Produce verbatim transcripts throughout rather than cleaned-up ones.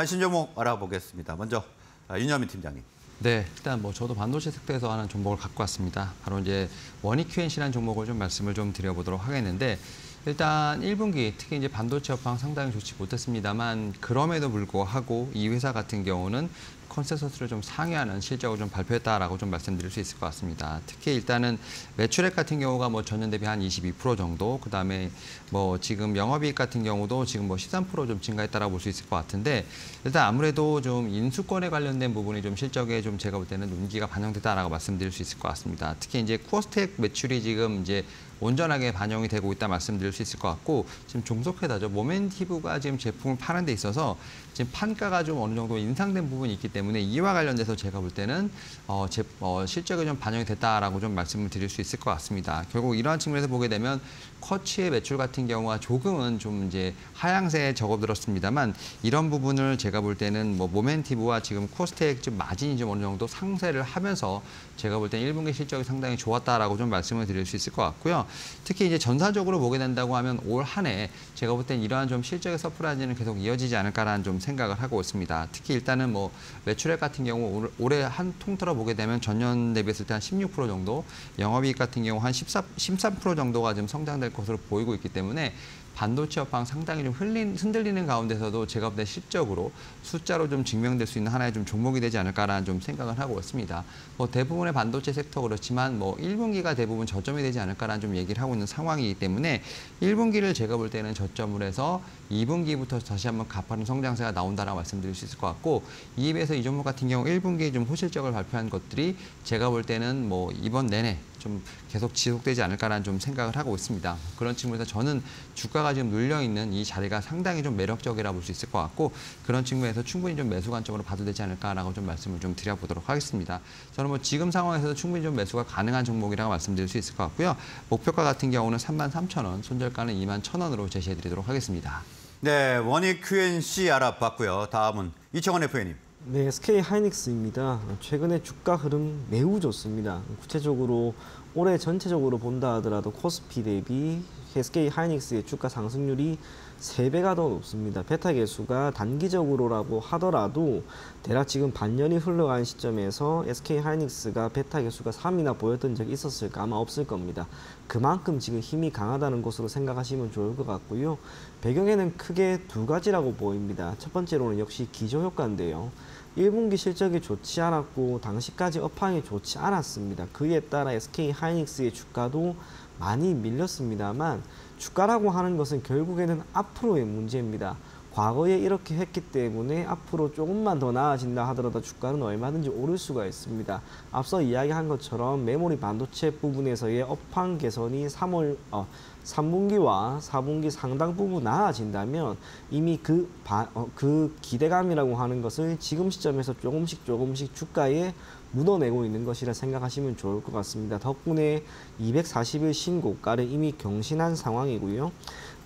관심 종목 알아보겠습니다. 먼저 윤여민 팀장님. 네, 일단 뭐 저도 반도체 섹터에서 하는 종목을 갖고 왔습니다. 바로 이제 원익큐엔씨라는 종목을 좀 말씀을 좀 드려보도록 하겠는데, 일단 일 분기 특히 이제 반도체 업황 상당히 좋지 못했습니다만, 그럼에도 불구하고 이 회사 같은 경우는 컨센서스를 좀 상회하는 실적을 좀 발표했다라고 좀 말씀드릴 수 있을 것 같습니다. 특히 일단은 매출액 같은 경우가 뭐 전년 대비 한 이십이 퍼센트 정도, 그 다음에 뭐 지금 영업이익 같은 경우도 지금 뭐 십삼 퍼센트 좀 증가했다라고 볼 수 있을 것 같은데, 일단 아무래도 좀 인수권에 관련된 부분이 좀 실적에 좀 제가 볼 때는 눈기가 반영됐다라고 말씀드릴 수 있을 것 같습니다. 특히 이제 쿠어스텍 매출이 지금 이제 온전하게 반영이 되고 있다 말씀드릴 수 있을 것 같고, 지금 종속회사죠. 모멘티브가 지금 제품을 파는 데 있어서 지금 판가가 좀 어느 정도 인상된 부분이 있기 때문에 이와 관련돼서 제가 볼 때는 어, 제, 어, 실적이 좀 반영이 됐다라고 좀 말씀을 드릴 수 있을 것 같습니다. 결국 이러한 측면에서 보게 되면 커치의 매출 같은 경우가 조금은 좀 이제 하향세에 접어들었습니다만, 이런 부분을 제가 볼 때는 뭐 모멘티브와 지금 코스텍 좀 마진이 좀 어느 정도 상쇄를 하면서 제가 볼 때는 일 분기 실적이 상당히 좋았다라고 좀 말씀을 드릴 수 있을 것 같고요. 특히 이제 전사적으로 보게 된다고 하면 올 한 해 제가 볼 때는 이러한 좀 실적의 서프라이즈는 계속 이어지지 않을까라는 좀 생각을 하고 있습니다. 특히 일단은 뭐 매출액 같은 경우 올해 한 통틀어 보게 되면 전년 대비했을 때 한 십육 퍼센트 정도, 영업이익 같은 경우 한 십삼 퍼센트 정도가 지금 성장될 것으로 보이고 있기 때문에 반도체 업황 상당히 좀 흘린, 흔들리는 가운데서도 제가 볼 때 실적으로 숫자로 좀 증명될 수 있는 하나의 좀 종목이 되지 않을까라는 좀 생각을 하고 있습니다. 뭐 대부분의 반도체 섹터 그렇지만 뭐 일 분기가 대부분 저점이 되지 않을까라는 좀 얘기를 하고 있는 상황이기 때문에 일 분기를 제가 볼 때는 저점을 해서 이 분기부터 다시 한번 가파른 성장세가 나온다라고 말씀드릴 수 있을 것 같고, 이입에서 이 종목 같은 경우 일 분기에 좀 호실적을 발표한 것들이 제가 볼 때는 뭐 이번 내내 좀 계속 지속되지 않을까라는 좀 생각을 하고 있습니다. 그런 측면에서 저는 주가가 지금 눌려있는 이 자리가 상당히 좀 매력적이라 볼 수 있을 것 같고, 그런 측면에서 충분히 좀 매수 관점으로 봐도 되지 않을까라고 좀 말씀을 좀 드려보도록 하겠습니다. 저는 뭐 지금 상황에서도 충분히 좀 매수가 가능한 종목이라고 말씀드릴 수 있을 것 같고요. 목표가 같은 경우는 삼만 삼천 원, 손절가는 이만 천 원으로 제시해드리도록 하겠습니다. 네, 원익큐엔씨 알아봤고요. 다음은 이청원 에프엠님. 네, 에스케이하이닉스입니다. 최근에 주가 흐름 매우 좋습니다. 구체적으로 올해 전체적으로 본다 하더라도 코스피 대비 에스케이하이닉스의 주가 상승률이 세 배가 더 높습니다. 베타 개수가 단기적으로라고 하더라도 대략 지금 반년이 흘러간 시점에서 에스케이하이닉스가 베타 개수가 삼이나 보였던 적이 있었을까? 아마 없을 겁니다. 그만큼 지금 힘이 강하다는 것으로 생각하시면 좋을 것 같고요. 배경에는 크게 두 가지라고 보입니다. 첫 번째로는 역시 기저효과인데요. 일 분기 실적이 좋지 않았고 당시까지 업황이 좋지 않았습니다. 그에 따라 에스케이하이닉스의 주가도 많이 밀렸습니다만, 주가라고 하는 것은 결국에는 앞으로의 문제입니다. 과거에 이렇게 했기 때문에 앞으로 조금만 더 나아진다 하더라도 주가는 얼마든지 오를 수가 있습니다. 앞서 이야기한 것처럼 메모리 반도체 부분에서의 업황 개선이 삼월, 어, 삼 분기와 사 분기 상당 부분 나아진다면 이미 그, 바, 어, 그 기대감이라고 하는 것을 지금 시점에서 조금씩 조금씩 주가에 묻어내고 있는 것이라 생각하시면 좋을 것 같습니다. 덕분에 이백사십 일 신고가를 이미 경신한 상황이고요.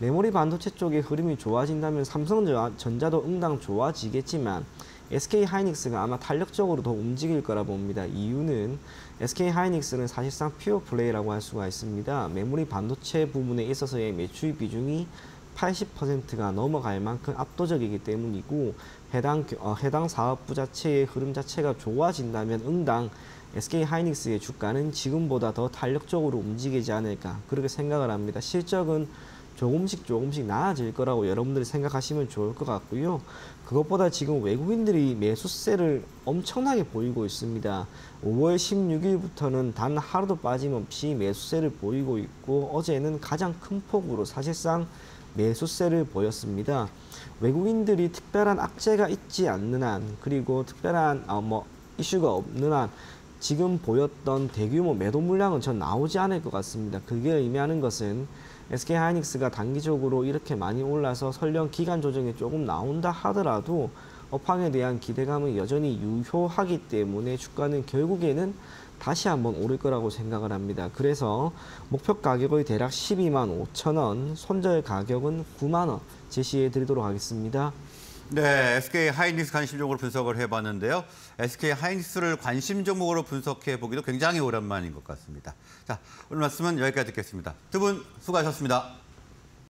메모리 반도체 쪽의 흐름이 좋아진다면 삼성전자도 응당 좋아지겠지만 에스케이하이닉스가 아마 탄력적으로 더 움직일 거라 봅니다. 이유는 에스케이하이닉스는 사실상 퓨어 플레이라고 할 수가 있습니다. 메모리 반도체 부분에 있어서의 매출 비중이 팔십 퍼센트가 넘어갈 만큼 압도적이기 때문이고, 해당, 어, 해당 사업부 자체의 흐름 자체가 좋아진다면 응당 에스케이하이닉스의 주가는 지금보다 더 탄력적으로 움직이지 않을까, 그렇게 생각을 합니다. 실적은 조금씩 조금씩 나아질 거라고 여러분들이 생각하시면 좋을 것 같고요. 그것보다 지금 외국인들이 매수세를 엄청나게 보이고 있습니다. 오월 십육 일부터는 단 하루도 빠짐없이 매수세를 보이고 있고, 어제는 가장 큰 폭으로 사실상 매수세를 보였습니다. 외국인들이 특별한 악재가 있지 않는 한, 그리고 특별한 어, 뭐 이슈가 없는 한 지금 보였던 대규모 매도 물량은 전 나오지 않을 것 같습니다. 그게 의미하는 것은 에스케이하이닉스가 단기적으로 이렇게 많이 올라서 설령 기간 조정이 조금 나온다 하더라도 업황에 대한 기대감은 여전히 유효하기 때문에 주가는 결국에는 다시 한번 오를 거라고 생각을 합니다. 그래서 목표 가격의 대략 십이만 오천 원, 손절 가격은 구만 원 제시해 드리도록 하겠습니다. 네, 에스케이하이닉스 관심 종목으로 분석을 해봤는데요. 에스케이하이닉스를 관심 종목으로 분석해보기도 굉장히 오랜만인 것 같습니다. 자, 오늘 말씀은 여기까지 듣겠습니다. 두 분 수고하셨습니다.